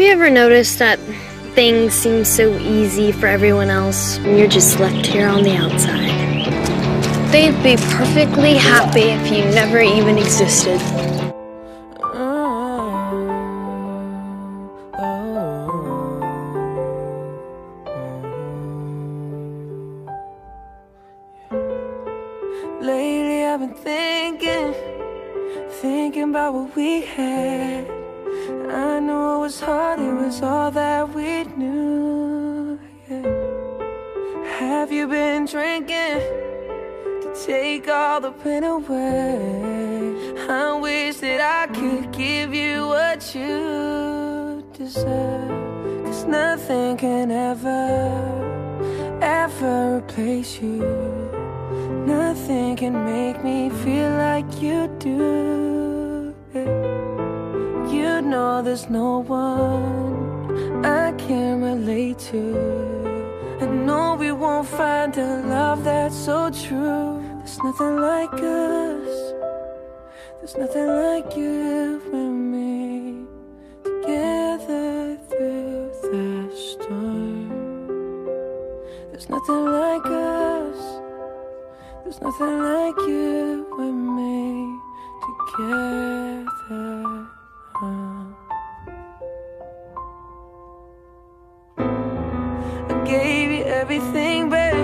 Have you ever noticed that things seem so easy for everyone else and you're just left here on the outside? They'd be perfectly happy if you never even existed. Lately I've been thinking about what we had. I know it was hard, it was all that we knew, yeah. Have you been drinking to take all the pain away? I wish that I could give you what you deserve, 'cause nothing can ever replace you. Nothing can make me feel like you do. You know there's no one I can relate to. I know we won't find a love that's so true. There's nothing like us. There's nothing like you and me together through the storm. There's nothing like us. There's nothing like you and me together. I gave you everything, babe,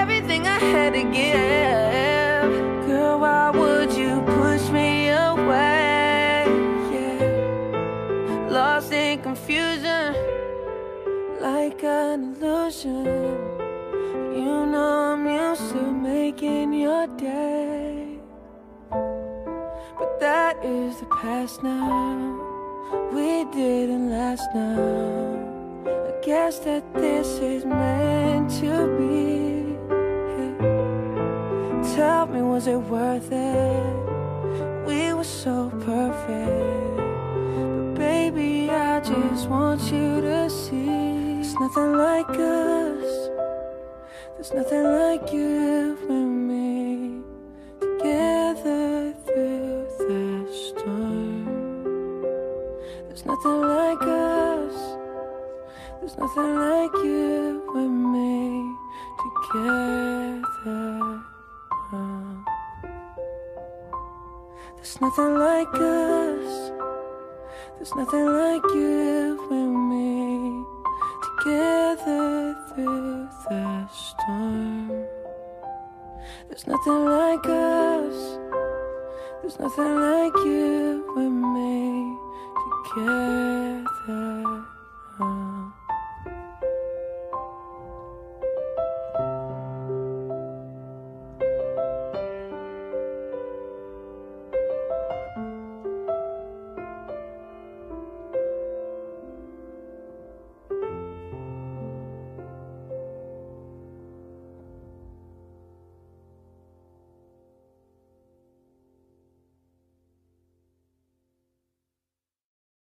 everything I had to give. Girl, why would you push me away? Yeah. Lost in confusion, like an illusion. You know I'm used to making your day, but that is the past now. We didn't last now. I guess that this is meant to be, yeah. Tell me, was it worth it? We were so perfect. But baby, I just want you to see it's nothing like us. There's nothing like you and me together through the storm. There's nothing like us. There's nothing like you and me together. There's nothing like us. There's nothing like you and me together through the storm. There's nothing like us. There's nothing like you and me together.